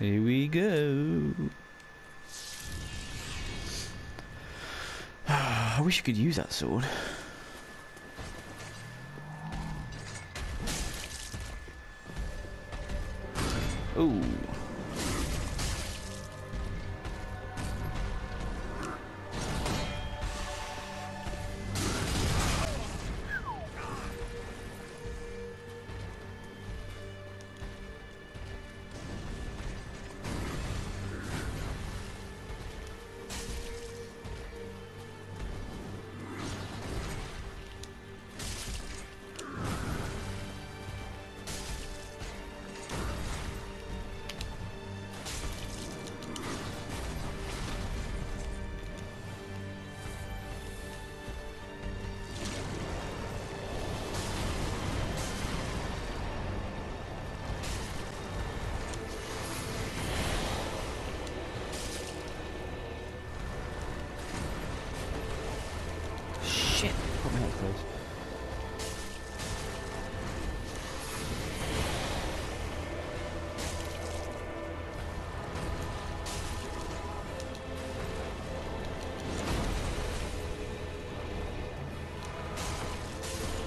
Here we go. I wish you could use that sword. Ooh.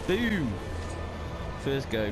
Boom! First go.